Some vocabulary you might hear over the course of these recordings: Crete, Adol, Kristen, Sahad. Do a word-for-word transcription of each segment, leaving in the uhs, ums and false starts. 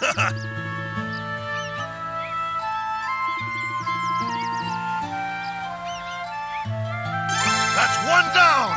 That's one down.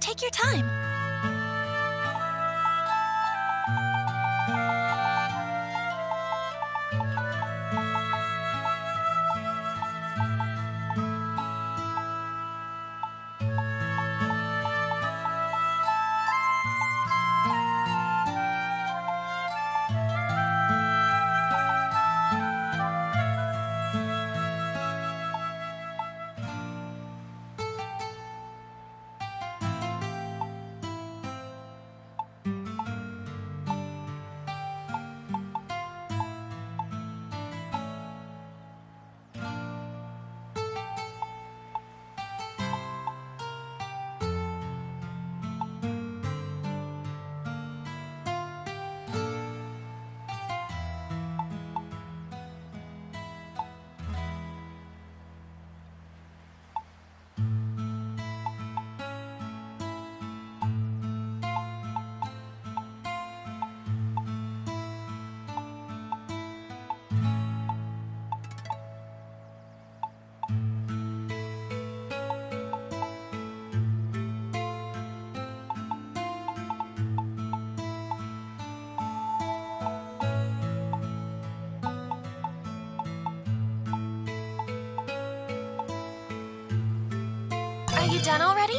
Take your time. You done already?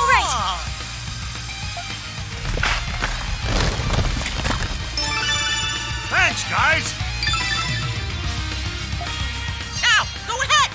All right. Thanks, guys. Now, go ahead.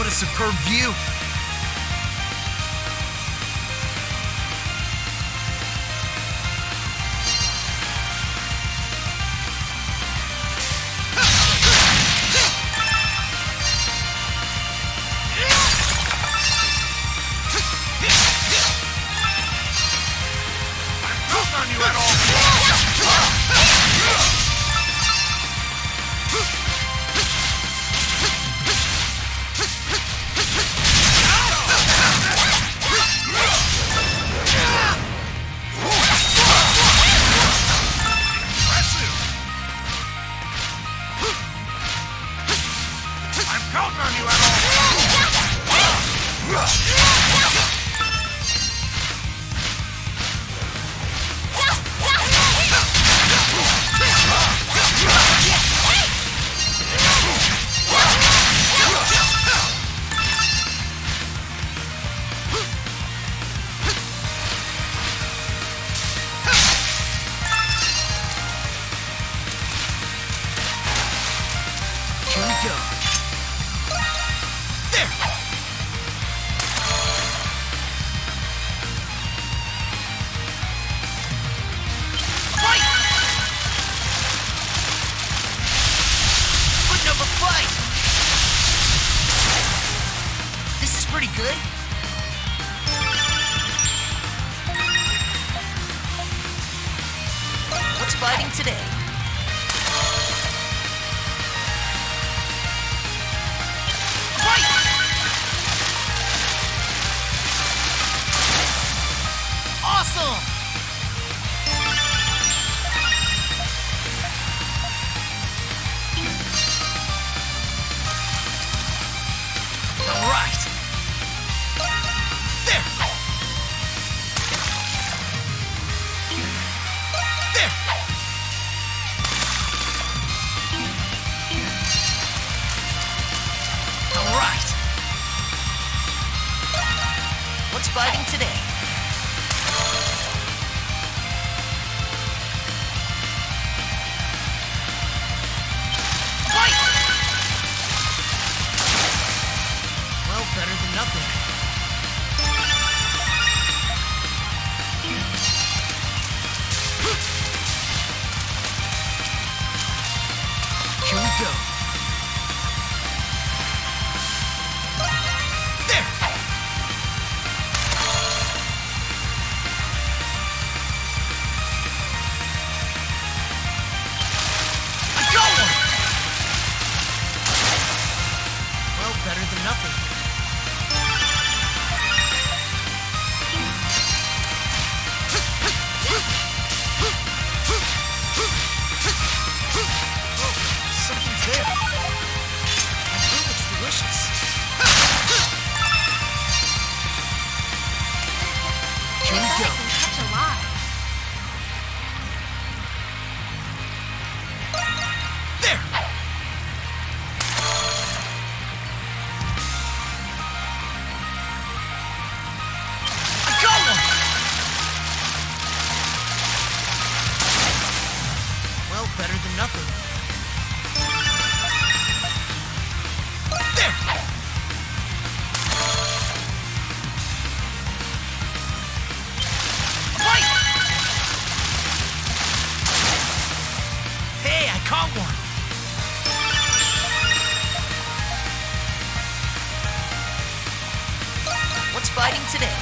A superb view. Here we go. I can catch a lot. felt better than nothing. There! Fight! Hey, I caught one! What's biting today?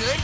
Good.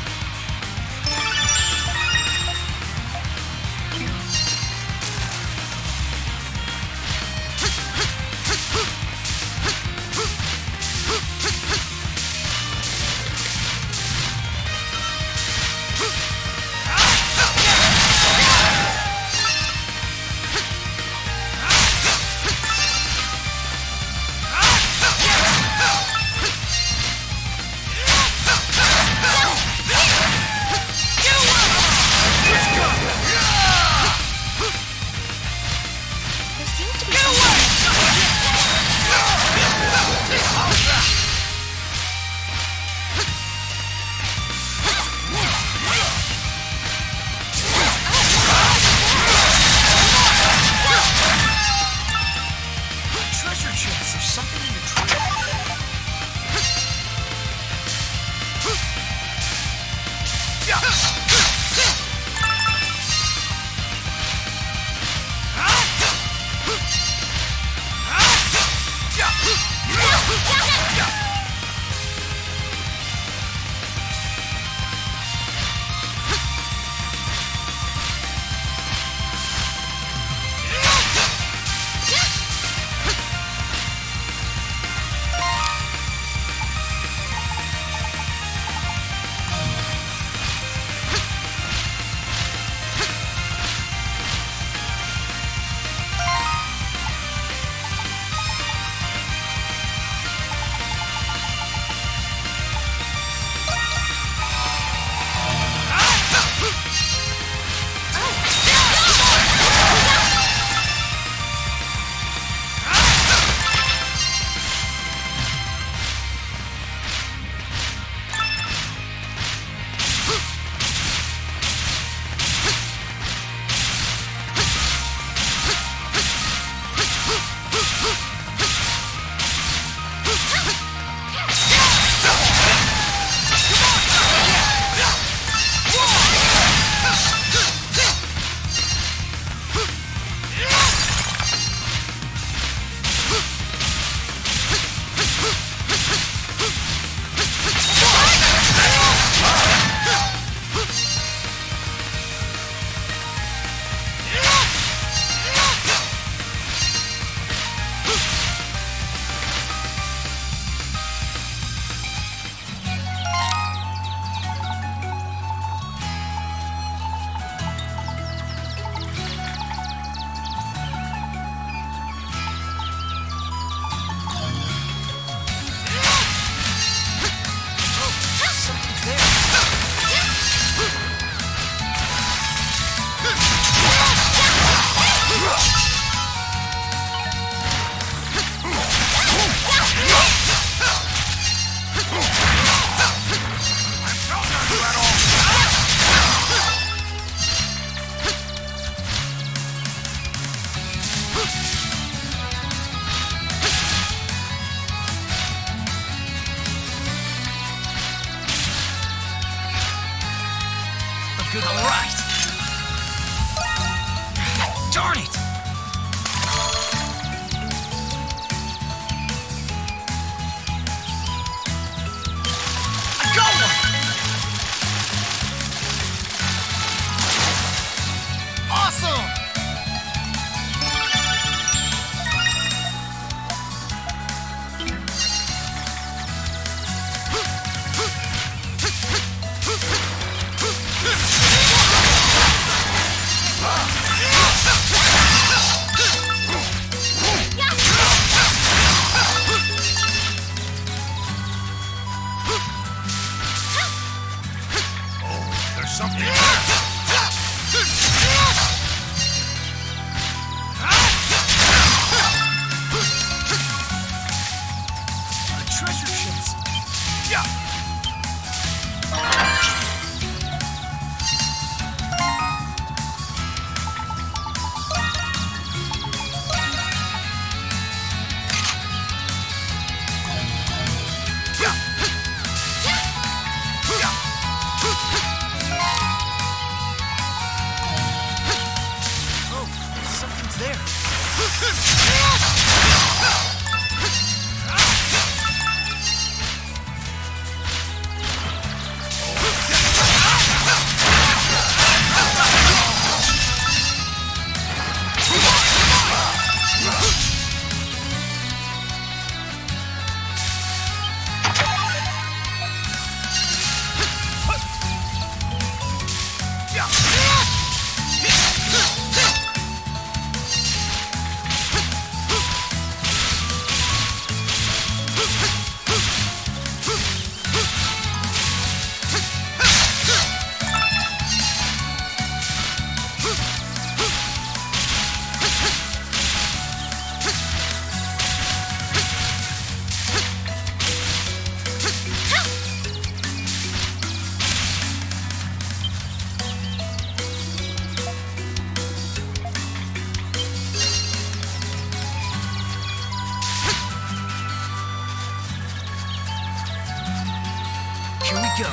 go. There!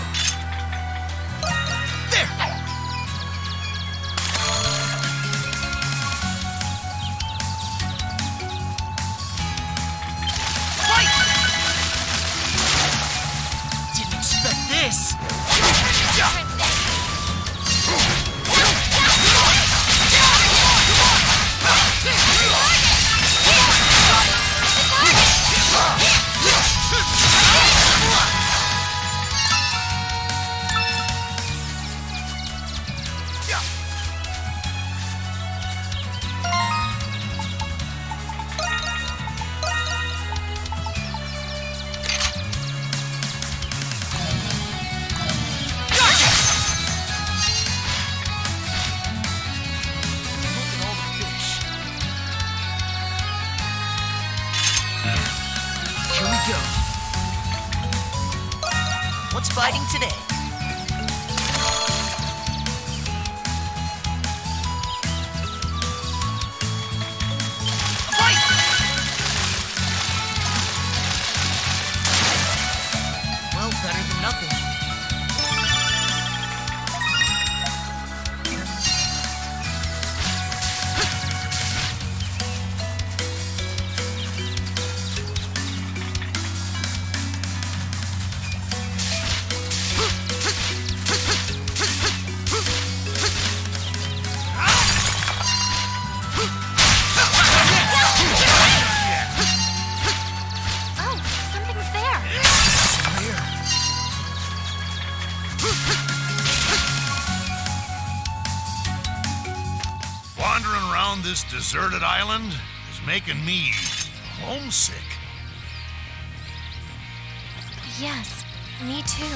Fight! Didn't expect this. What's biting today? Fight! Well, better than nothing. Wandering around this deserted island is making me homesick. Yes, me too. I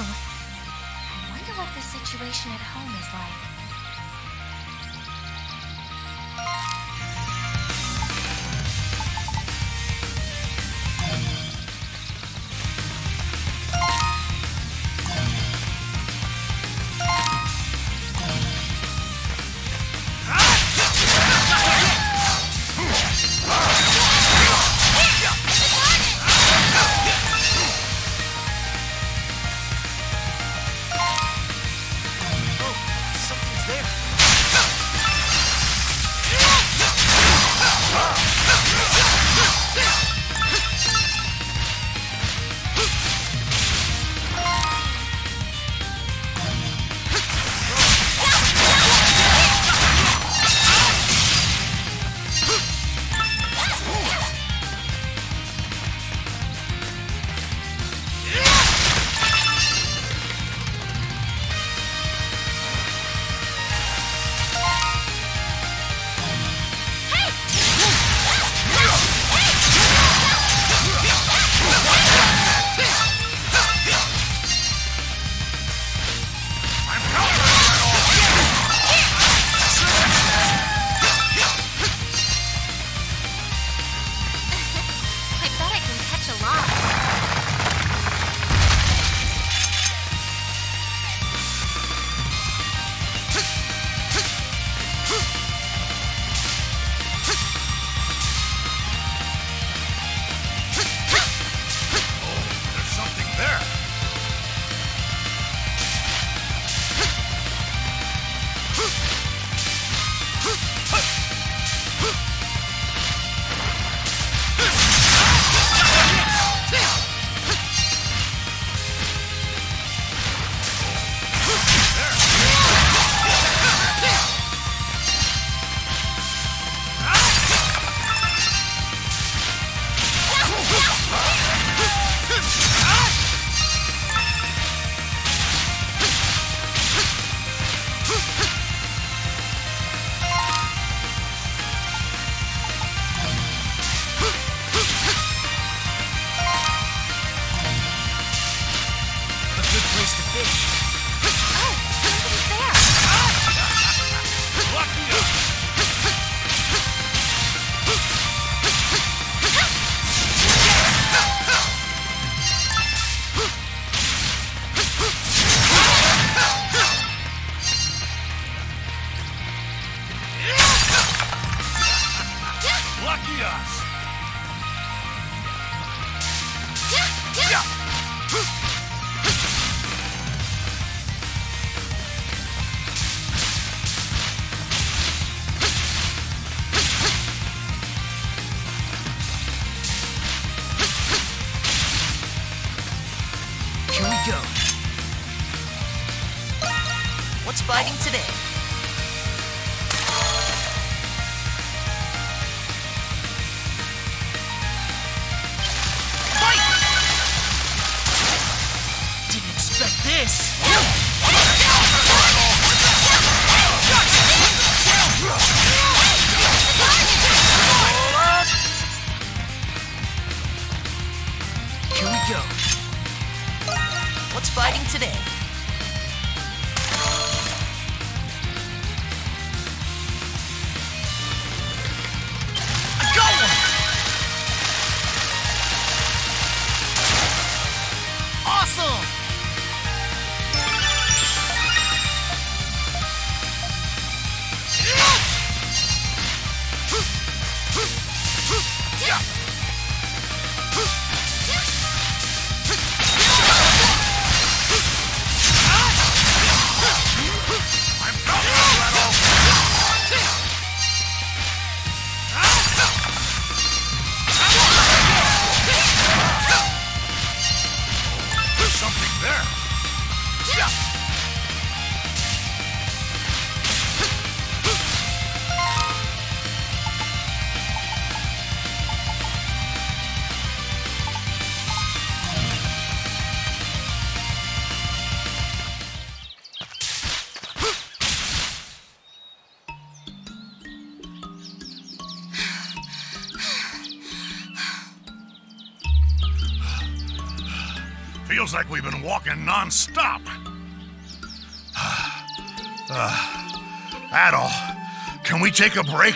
wonder what the situation at home is like. go. What's biting today? Bite! Didn't expect this. Here we go. What's biting today? I got one! Awesome! Feels like we've been walking non-stop. uh, Adol, can we take a break?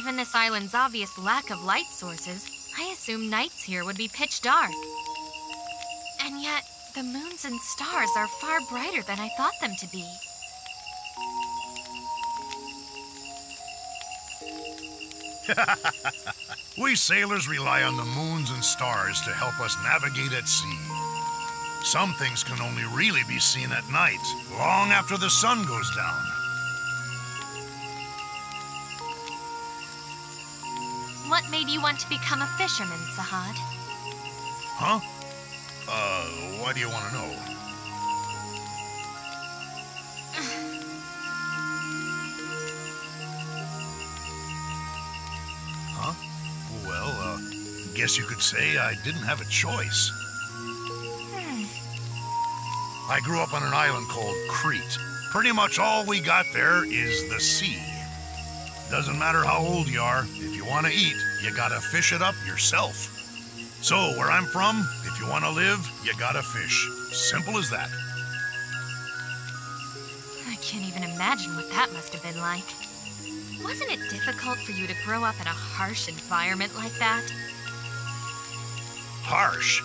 Given this island's obvious lack of light sources, I assume nights here would be pitch dark. And yet, the moons and stars are far brighter than I thought them to be. We sailors rely on the moons and stars to help us navigate at sea. Some things can only really be seen at night, long after the sun goes down. What made you want to become a fisherman, Sahad? Huh? Uh, why do you want to know? Huh? Well, uh, guess you could say I didn't have a choice. Hmm. I grew up on an island called Crete. Pretty much all we got there is the sea. Doesn't matter how old you are, if you want to eat, you gotta fish it up yourself. So, where I'm from, if you want to live, you gotta fish. Simple as that. I can't even imagine what that must have been like. Wasn't it difficult for you to grow up in a harsh environment like that? Harsh?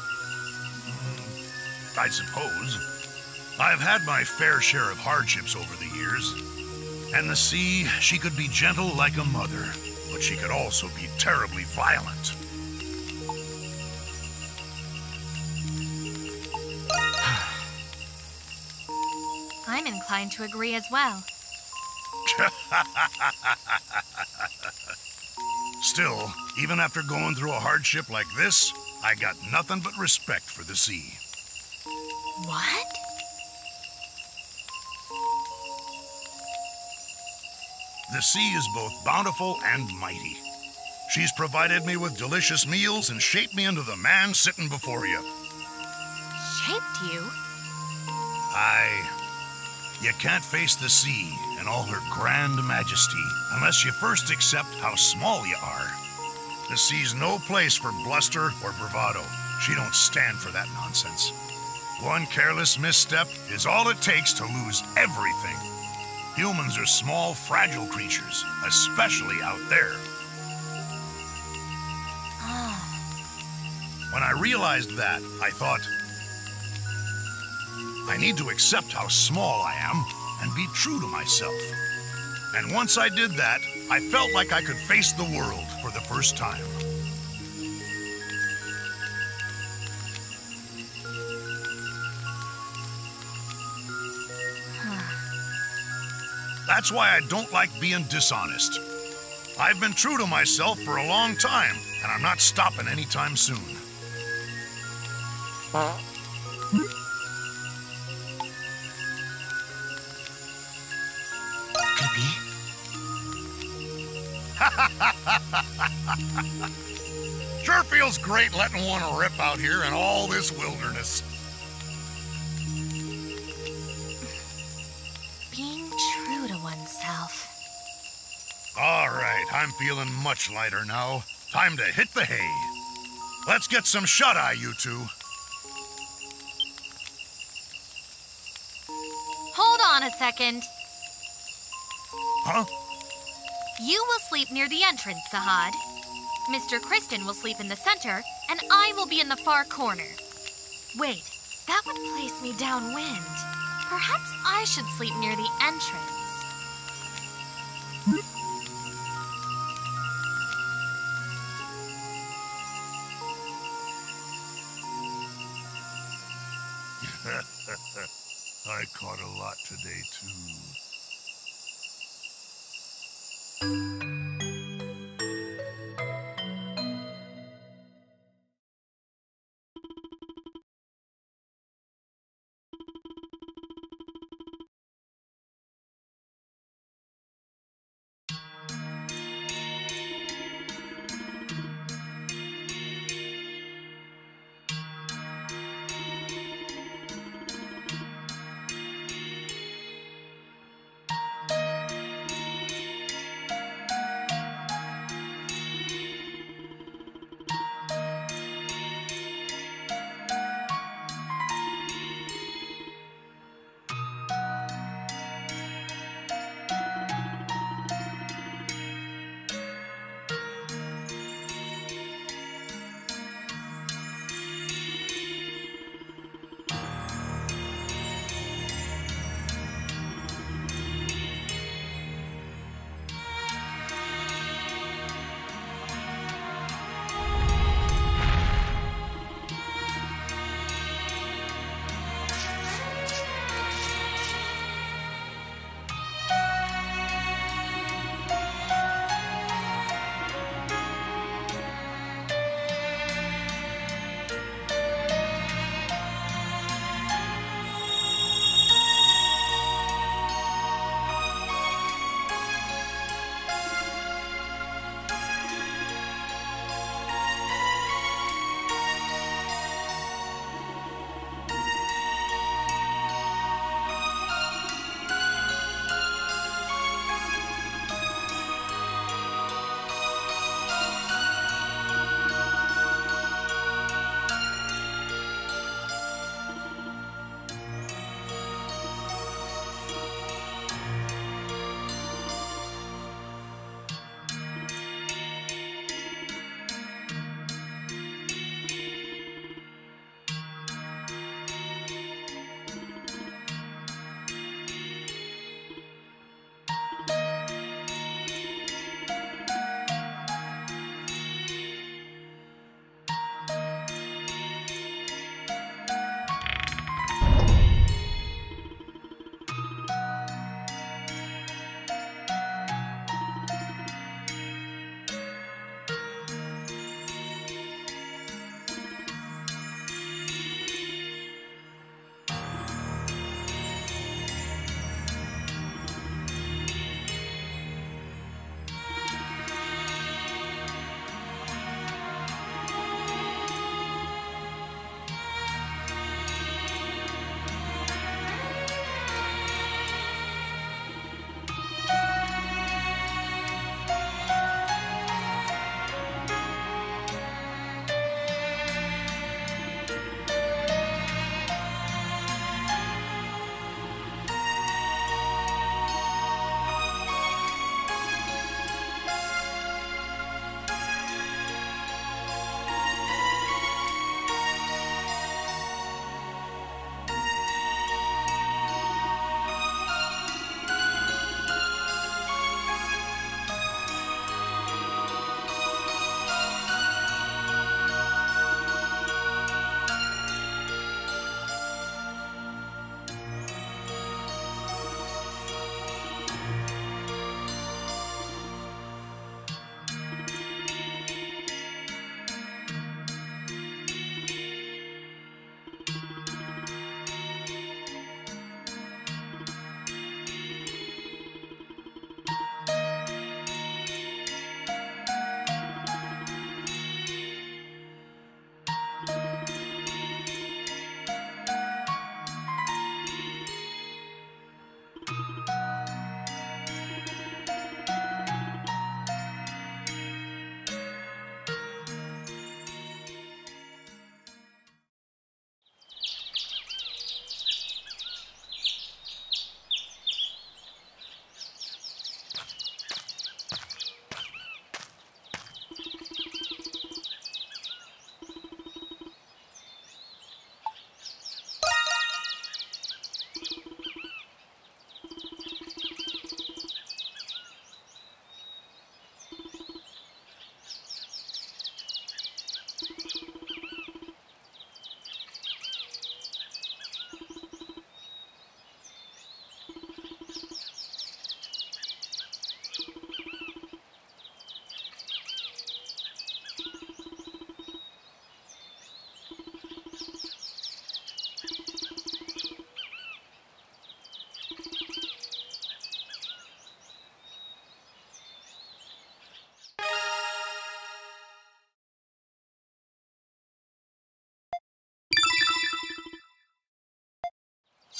I suppose. I've had my fair share of hardships over the years. And the sea, she could be gentle like a mother, but she could also be terribly violent. I'm inclined to agree as well. Still, even after going through a hardship like this, I got nothing but respect for the sea. What? The sea is both bountiful and mighty. She's provided me with delicious meals and shaped me into the man sitting before you. Shaped you? I... You can't face the sea and all her grand majesty unless you first accept how small you are. The sea's no place for bluster or bravado. She don't stand for that nonsense. One careless misstep is all it takes to lose everything. Humans are small, fragile creatures, especially out there. When I realized that, I thought, I need to accept how small I am and be true to myself. And once I did that, I felt like I could face the world for the first time. That's why I don't like being dishonest. I've been true to myself for a long time, and I'm not stopping anytime soon. Huh? Sure feels great letting one rip out here in all this wilderness. Being true to oneself. All right, I'm feeling much lighter now. Time to hit the hay. Let's get some shut-eye, you two. Hold on a second. Huh? You will sleep near the entrance, Sahad. Mister Kristen will sleep in the center, and I will be in the far corner. Wait, that would place me downwind. Perhaps I should sleep near the entrance. I caught a lot today, too.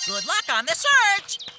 Good luck on the search!